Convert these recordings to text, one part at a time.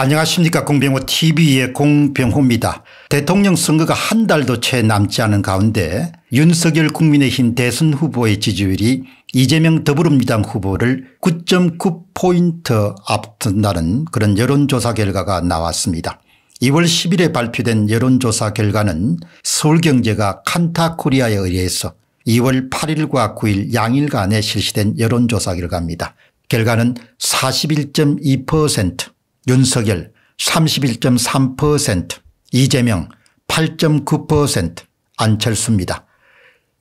안녕하십니까. 공병호TV의 공병호입니다. 대통령 선거가 한 달도 채 남지 않은 가운데 윤석열 국민의힘 대선 후보의 지지율이 이재명 더불어민주당 후보를 9.9포인트 앞둔다는 그런 여론조사 결과가 나왔습니다. 2월 10일에 발표된 여론조사 결과는 서울경제가 칸타코리아에 의해서 2월 8일과 9일 양일간에 실시된 여론조사 결과입니다. 결과는 41.2%, 윤석열 31.3%, 이재명 8.9%, 안철수입니다.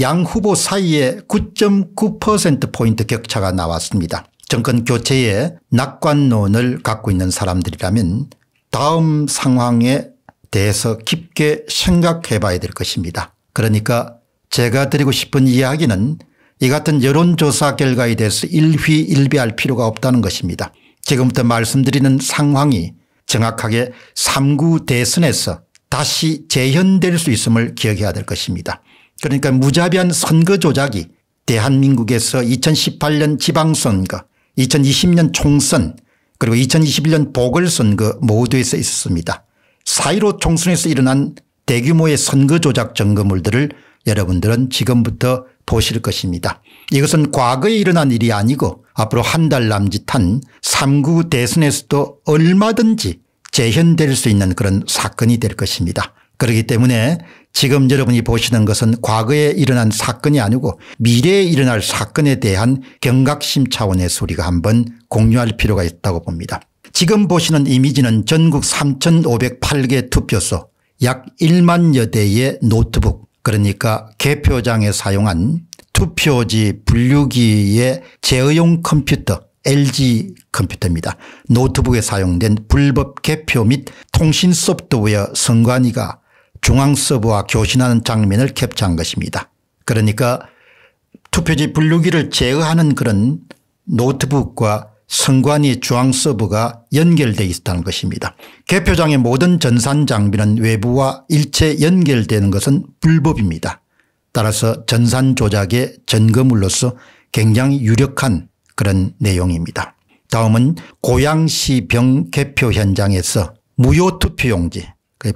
양 후보 사이에 9.9%포인트 격차가 나왔습니다. 정권 교체에 낙관론을 갖고 있는 사람들이라면 다음 상황에 대해서 깊게 생각해 봐야 될 것입니다. 그러니까 제가 드리고 싶은 이야기는 이 같은 여론조사 결과에 대해서 일희일비할 필요가 없다는 것입니다. 지금부터 말씀드리는 상황이 정확하게 3구 대선에서 다시 재현될 수 있음을 기억해야 될 것입니다. 그러니까 무자비한 선거 조작이 대한민국에서 2018년 지방선거, 2020년 총선 그리고 2021년 보궐선거 모두에서 있었습니다. 4.15 총선에서 일어난 대규모의 선거 조작 점거물들을 여러분들은 지금부터 보실 것입니다. 이것은 과거에 일어난 일이 아니고 앞으로 한 달 남짓한 3구 대선에서도 얼마든지 재현될 수 있는 그런 사건이 될 것입니다. 그렇기 때문에 지금 여러분이 보시는 것은 과거에 일어난 사건이 아니고 미래에 일어날 사건에 대한 경각심 차원에서 우리가 한번 공유할 필요가 있다고 봅니다. 지금 보시는 이미지는 전국 3,508개 투표소 약 1만여 대의 노트북, 그러니까 개표장에 사용한 투표지 분류기의 제어용 컴퓨터 LG 컴퓨터입니다. 노트북에 사용된 불법 개표 및 통신 소프트웨어 선관위가 중앙 서버와 교신하는 장면을 캡처한 것입니다. 그러니까 투표지 분류기를 제어하는 그런 노트북과 선관위 중앙 서버가 연결되어 있다는 것입니다. 개표장의 모든 전산 장비는 외부와 일체 연결되는 것은 불법입니다. 따라서 전산 조작의 전거물로서 굉장히 유력한 그런 내용입니다. 다음은 고양시 병 개표 현장에서 무효 투표용지,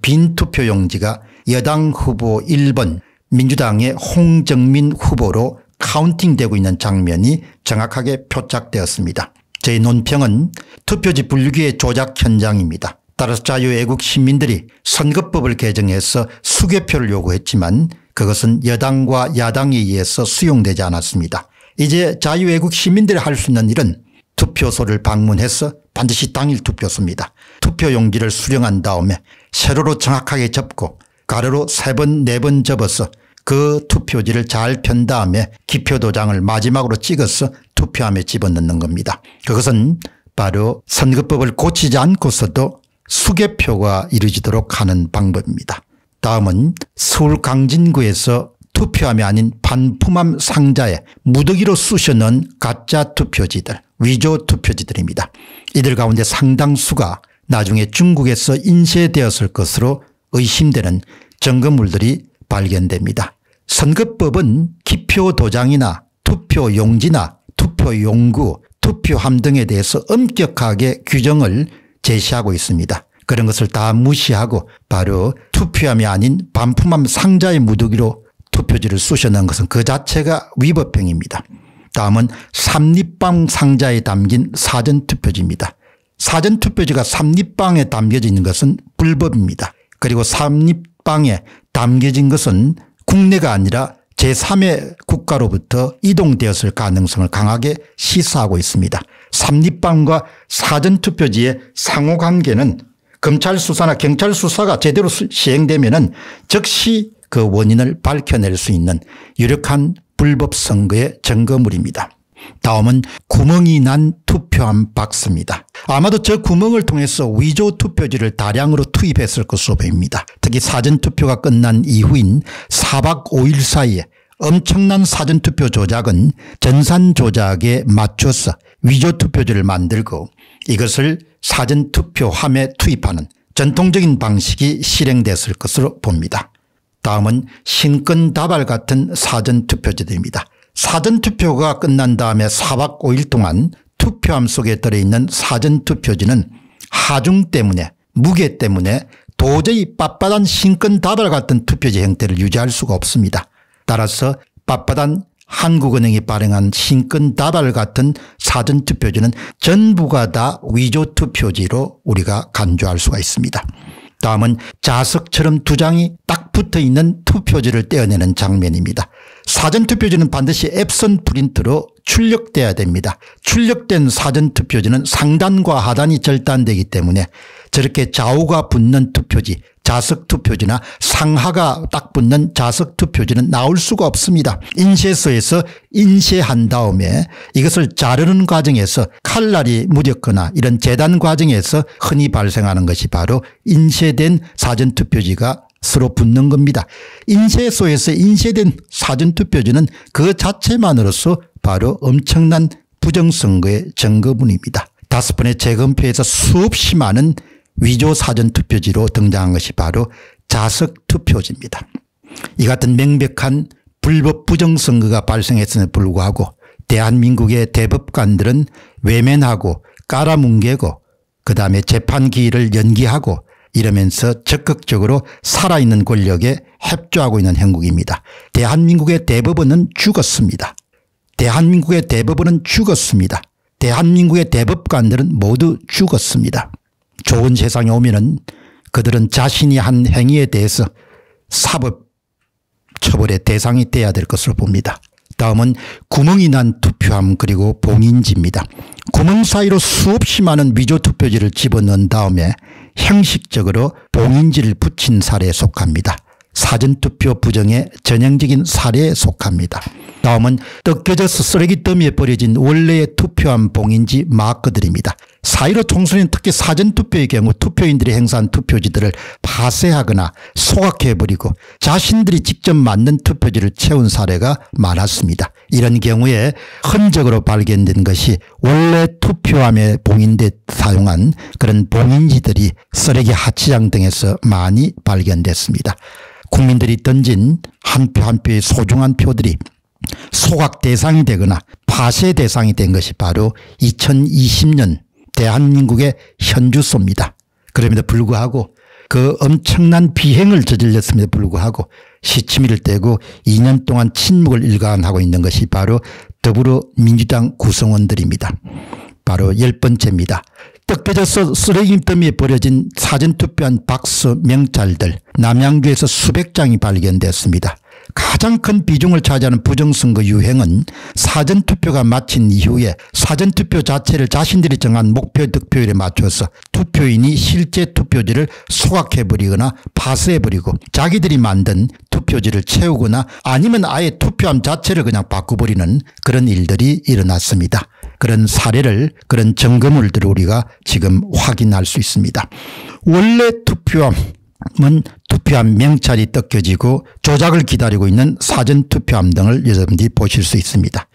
빈 투표용지가 여당 후보 1번 민주당의 홍정민 후보로 카운팅되고 있는 장면이 정확하게 표착되었습니다. 저희 논평은 투표지 분류기의 조작 현장입니다. 따라서 자유애국 시민들이 선거법을 개정해서 수개표를 요구했지만 그것은 여당과 야당에 의해서 수용되지 않았습니다. 이제 자유애국 시민들이 할 수 있는 일은 투표소를 방문해서 반드시 당일 투표소입니다. 투표용지를 수령한 다음에 세로로 정확하게 접고 가로로 3번 4번 접어서 그 투표지를 잘 편 다음에 기표도장을 마지막으로 찍어서 투표함에 집어넣는 겁니다. 그것은 바로 선거법을 고치지 않고서도 수개표가 이루어지도록 하는 방법입니다. 다음은 서울 강진구에서 투표함이 아닌 반품함 상자에 무더기로 쑤셔넣은 가짜 투표지들, 위조 투표지들입니다. 이들 가운데 상당수가 나중에 중국에서 인쇄되었을 것으로 의심되는 점거물들이 발견됩니다. 선거법은 기표도장이나 투표용지나 투표용구, 투표함 등에 대해서 엄격하게 규정을 제시하고 있습니다. 그런 것을 다 무시하고 바로 투표함이 아닌 반품함 상자의 무더기로 투표지를 쑤셔넣은 것은 그 자체가 위법행위입니다. 다음은 삼립방 상자에 담긴 사전투표지입니다. 사전투표지가 삼립방에 담겨져 있는 것은 불법입니다. 그리고 삼립방에 담겨진 것은 국내가 아니라 제3의 국가로부터 이동되었을 가능성을 강하게 시사하고 있습니다. 삼립방과 사전투표지의 상호관계는 검찰 수사나 경찰 수사가 제대로 시행되면 즉시 그 원인을 밝혀낼 수 있는 유력한 불법 선거의 증거물입니다. 다음은 구멍이 난 투표함 박스입니다. 아마도 저 구멍을 통해서 위조 투표지를 다량으로 투입했을 것으로 보입니다. 특히 사전투표가 끝난 이후인 4박 5일 사이에 엄청난 사전투표 조작은 전산 조작에 맞춰서 위조 투표지를 만들고 이것을 사전투표함에 투입하는 전통적인 방식이 실행됐을 것으로 봅니다. 다음은 신권다발 같은 사전투표지들입니다. 사전투표가 끝난 다음에 4박 5일 동안 투표함 속에 들어있는 사전투표지는 하중 때문에, 무게 때문에 도저히 빳빳한 신권다발 같은 투표제 형태를 유지할 수가 없습니다. 따라서 빳빳한 한국은행이 발행한 신권다발 같은 사전투표지는 전부가 다 위조투표지로 우리가 간주할 수가 있습니다. 다음은 자석처럼 두 장이 딱 붙어있는 투표지를 떼어내는 장면입니다. 사전투표지는 반드시 앱슨 프린트로 출력돼야 됩니다. 출력된 사전투표지는 상단과 하단이 절단되기 때문에 저렇게 좌우가 붙는 투표지, 자석투표지나 상하가 딱 붙는 자석투표지는 나올 수가 없습니다. 인쇄소에서 인쇄한 다음에 이것을 자르는 과정에서 칼날이 무렵거나 이런 재단 과정에서 흔히 발생하는 것이 바로 인쇄된 사전투표지가 서로 붙는 겁니다. 인쇄소에서 인쇄된 사전투표지는 그 자체만으로서 바로 엄청난 부정선거의 증거분입니다. 5번의 재검표에서 수없이 많은 위조 사전투표지로 등장한 것이 바로 자석투표지입니다. 이 같은 명백한 불법 부정선거가 발생했음에 불구하고 대한민국의 대법관들은 외면하고 깔아뭉개고 그다음에 재판 기일을 연기하고 이러면서 적극적으로 살아있는 권력에 협조하고 있는 형국입니다. 대한민국의 대법원은 죽었습니다. 대한민국의 대법원은 죽었습니다. 대한민국의 대법관들은 모두 죽었습니다. 좋은 세상에 오면은 그들은 자신이 한 행위에 대해서 사법 처벌의 대상이 돼야 될 것으로 봅니다. 다음은 구멍이 난 투표함 그리고 봉인지입니다. 구멍 사이로 수없이 많은 위조 투표지를 집어넣은 다음에 형식적으로 봉인지를 붙인 사례에 속합니다. 사전투표 부정의 전형적인 사례에 속합니다. 다음은 뜯겨져서 쓰레기 더미에 버려진 원래의 투표함 봉인지 마커들입니다. 4.15 총선에는 특히 사전투표의 경우 투표인들이 행사한 투표지들을 파쇄하거나 소각해버리고 자신들이 직접 만든 투표지를 채운 사례가 많았습니다. 이런 경우에 흔적으로 발견된 것이 원래 투표함에 봉인돼 사용한 그런 봉인지들이 쓰레기 하치장 등에서 많이 발견됐습니다. 국민들이 던진 한 표 한 표의 소중한 표들이 소각 대상이 되거나 파쇄 대상이 된 것이 바로 2020년 대한민국의 현주소입니다. 그럼에도 불구하고 그 엄청난 비행을 저질렀음에도 불구하고 시치미를 떼고 2년 동안 침묵을 일관하고 있는 것이 바로 더불어민주당 구성원들입니다. 바로 10번째입니다. 뜯겨져서 쓰레기 더미에 버려진 사전투표한 박스 명찰들 남양주에서 수백 장이 발견됐습니다. 가장 큰 비중을 차지하는 부정선거 유행은 사전투표가 마친 이후에 사전투표 자체를 자신들이 정한 목표 득표율에 맞춰서 투표인이 실제 투표지를 소각해버리거나 파쇄해버리고 자기들이 만든 투표지를 채우거나 아니면 아예 투표함 자체를 그냥 바꿔버리는 그런 일들이 일어났습니다. 그런 사례를, 그런 증거물들을 우리가 지금 확인할 수 있습니다. 원래 투표함 투표함 명찰이 뜯겨지고 조작을 기다리고 있는 사전투표함 등을 여러분들이 보실 수 있습니다.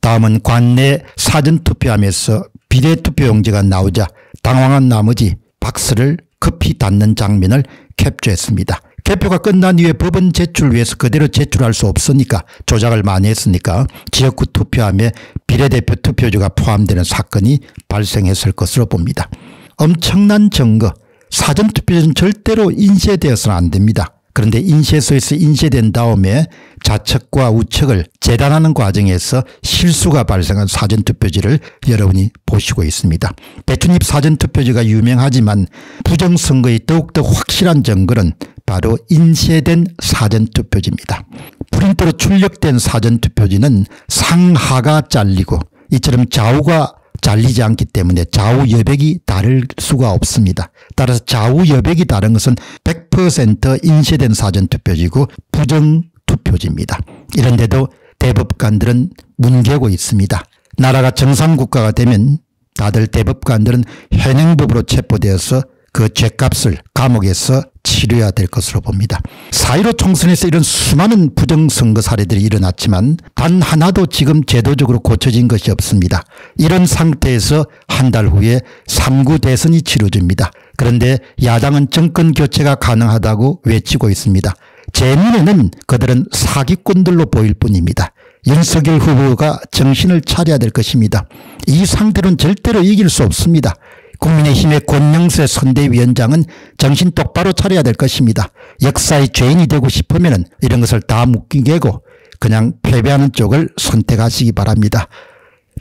다음은 관내 사전투표함에서 비례투표용지가 나오자 당황한 나머지 박스를 급히 닫는 장면을 캡처했습니다. 개표가 끝난 이후에 법원 제출을 위해서 그대로 제출할 수 없으니까 조작을 많이 했으니까 지역구 투표함에 비례대표 투표지가 포함되는 사건이 발생했을 것으로 봅니다. 엄청난 증거. 사전투표지는 절대로 인쇄되어서는 안 됩니다. 그런데 인쇄소에서 인쇄된 다음에 좌측과 우측을 재단하는 과정에서 실수가 발생한 사전투표지를 여러분이 보시고 있습니다. 배춧잎 사전투표지가 유명하지만 부정선거의 더욱더 확실한 증거는 바로 인쇄된 사전투표지입니다. 프린트로 출력된 사전투표지는 상하가 잘리고 이처럼 좌우가 잘리지 않기 때문에 좌우 여백이 다를 수가 없습니다. 따라서 좌우 여백이 다른 것은 100% 인쇄된 사전투표지고 부정투표지입니다. 이런데도 대법관들은 뭉개고 있습니다. 나라가 정상국가가 되면 다들 대법관들은 현행법으로 체포되어서 그 죄값을 감옥에서 치러야 될 것으로 봅니다. 4.15 총선에서 이런 수많은 부정선거 사례들이 일어났지만 단 하나도 지금 제도적으로 고쳐진 것이 없습니다. 이런 상태에서 한 달 후에 3구 대선이 치러집니다. 그런데 야당은 정권 교체가 가능하다고 외치고 있습니다. 제 눈에는 그들은 사기꾼들로 보일 뿐입니다. 윤석열 후보가 정신을 차려야 될 것입니다. 이 상태로는 절대로 이길 수 없습니다. 국민의힘의 권영세 선대위원장은 정신 똑바로 차려야 될 것입니다. 역사의 죄인이 되고 싶으면 이런 것을 다 묵기개고 그냥 패배하는 쪽을 선택하시기 바랍니다.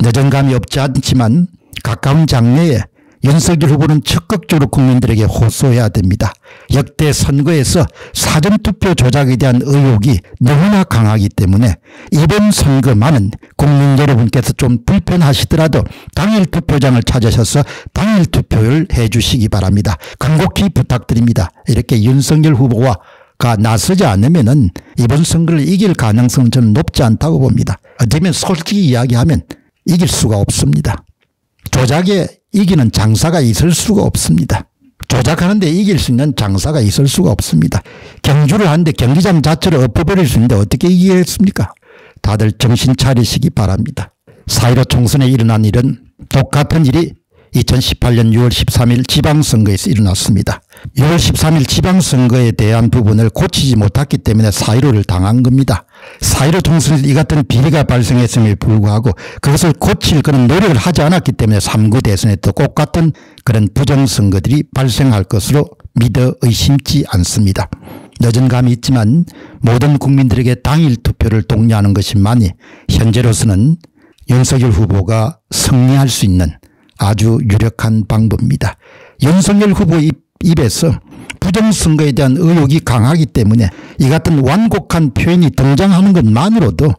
내정감이 없지 않지만 가까운 장래에 윤석열 후보는 적극적으로 국민들에게 호소해야 됩니다. 역대 선거에서 사전투표 조작에 대한 의혹이 너무나 강하기 때문에 이번 선거만은 국민 여러분께서 좀 불편하시더라도 당일 투표장을 찾으셔서 당일 투표를 해 주시기 바랍니다. 간곡히 부탁드립니다. 이렇게 윤석열 후보가 나서지 않으면 이번 선거를 이길 가능성은 저는 높지 않다고 봅니다. 어쩌면 솔직히 이야기하면 이길 수가 없습니다. 조작에 이기는 장사가 있을 수가 없습니다. 조작하는데 이길 수 있는 장사가 있을 수가 없습니다. 경주를 하는데 경기장 자체를 엎어버릴 수 있는데 어떻게 이기겠습니까? 다들 정신 차리시기 바랍니다. 4.15 총선에 일어난 일은 똑같은 일이 2018년 6월 13일 지방선거에서 일어났습니다. 6월 13일 지방선거에 대한 부분을 고치지 못했기 때문에 4.15를 당한 겁니다. 4.15 총선에서 이 같은 비리가 발생했음에 불구하고 그것을 고칠 그런 노력을 하지 않았기 때문에 3구 대선에 또 꼭 같은 그런 부정선거들이 발생할 것으로 믿어 의심치 않습니다. 늦은 감이 있지만 모든 국민들에게 당일 투표를 독려하는 것이만이 현재로서는 윤석열 후보가 승리할 수 있는 아주 유력한 방법입니다. 윤석열 후보 입에서 부정선거에 대한 의혹이 강하기 때문에 이 같은 완곡한 표현이 등장하는 것만으로도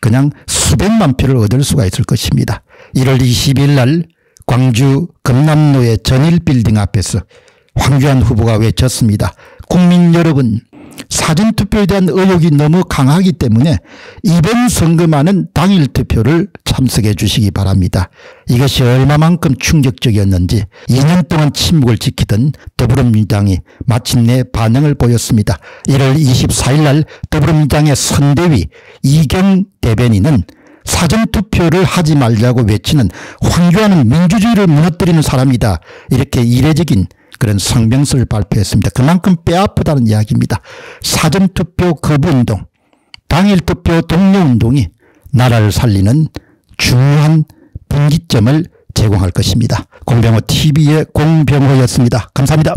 그냥 수백만 표를 얻을 수가 있을 것입니다. 1월 20일 날 광주 금남로의 전일빌딩 앞에서 황교안 후보가 외쳤습니다. 국민 여러분, 사전투표에 대한 의혹이 너무 강하기 때문에 이번 선거만은 당일 투표를 참석해 주시기 바랍니다. 이것이 얼마만큼 충격적이었는지 2년 동안 침묵을 지키던 더불어민주당이 마침내 반응을 보였습니다. 1월 24일 날 더불어민주당의 선대위 이경 대변인은 사전투표를 하지 말라고 외치는 황교안은 민주주의를 무너뜨리는 사람이다. 이렇게 이례적인 그런 성명서를 발표했습니다. 그만큼 뼈아프다는 이야기입니다. 사전투표 거부운동, 당일투표 독려운동이 나라를 살리는 중요한 분기점을 제공할 것입니다. 공병호 TV의 공병호였습니다. 감사합니다.